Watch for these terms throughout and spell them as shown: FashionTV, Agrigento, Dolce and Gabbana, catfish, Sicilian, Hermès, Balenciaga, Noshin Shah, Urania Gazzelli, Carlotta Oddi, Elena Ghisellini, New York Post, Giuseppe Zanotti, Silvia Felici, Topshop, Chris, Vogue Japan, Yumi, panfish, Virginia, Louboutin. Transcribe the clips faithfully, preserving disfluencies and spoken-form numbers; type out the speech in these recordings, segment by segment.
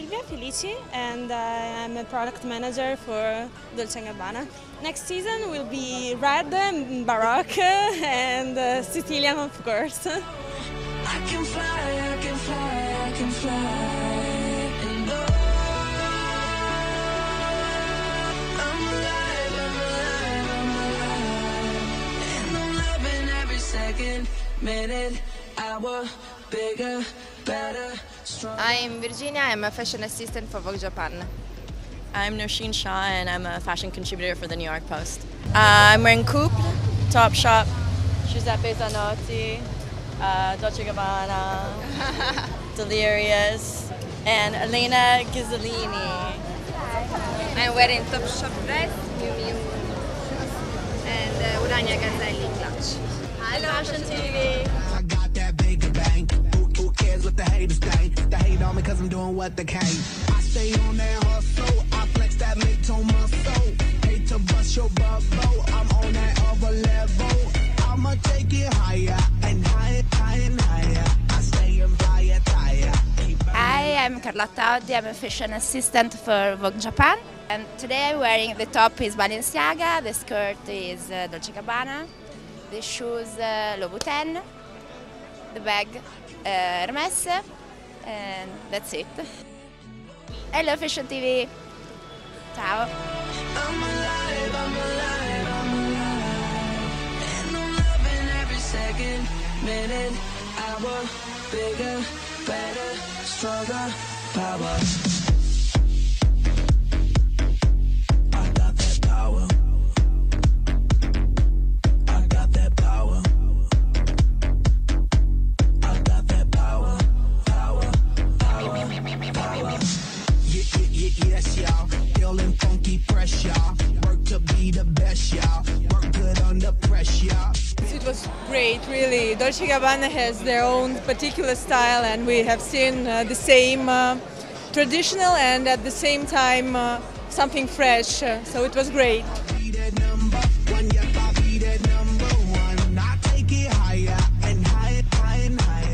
Silvia Felici and I'm a product manager for Dolce and Gabbana. Next season will be red, baroque and uh, Sicilian, of course. I can fly, I can fly, I can fly. I'm Virginia, I'm a fashion assistant for Vogue Japan. I'm Noshin Shah and I'm a fashion contributor for the New York Post. Uh, I'm wearing Couple, Topshop, Giuseppe Zanotti, uh, Dolce and Gabbana, Delirious, and Elena Ghisellini. I'm wearing Topshop dress, Yumi, and uh, Urania Gazzelli clutch. I love fashion T V. I got that big bang. Who cares what the haters think? They hate on me because I'm doing what they can. I stay on that hustle. I flex that mid tone muscle. Hate to bust your bubble. I'm on that other level. I'ma take it higher and higher, higher and higher. I stay in fire tire. I am Carlotta Oddi. I'm a fashion assistant for Vogue Japan. And today I'm wearing the top is Balenciaga, the skirt is uh, Dolce and Gabbana. The shoes, uh, Louboutin, the bag, uh, Hermès, and that's it. I love Fashion T V. Ciao. I'm alive, I'm alive, I'm alive. And I'm loving every second, minute, hour, bigger, better, stronger, power. Great, really. Dolce and Gabbana has their own particular style and we have seen uh, the same uh, traditional and at the same time uh, something fresh, uh, so it was great.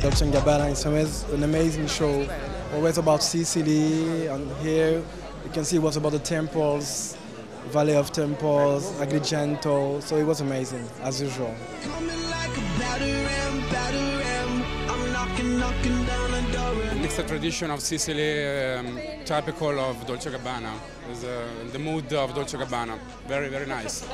Dolce and Gabbana is always an amazing show, always about Sicily, and here you can see what's about the temples. Valley of Temples, Agrigento, so it was amazing, as usual. It's a tradition of Sicily, um, typical of Dolce and Gabbana. It's, uh, the mood of Dolce and Gabbana, very, very nice.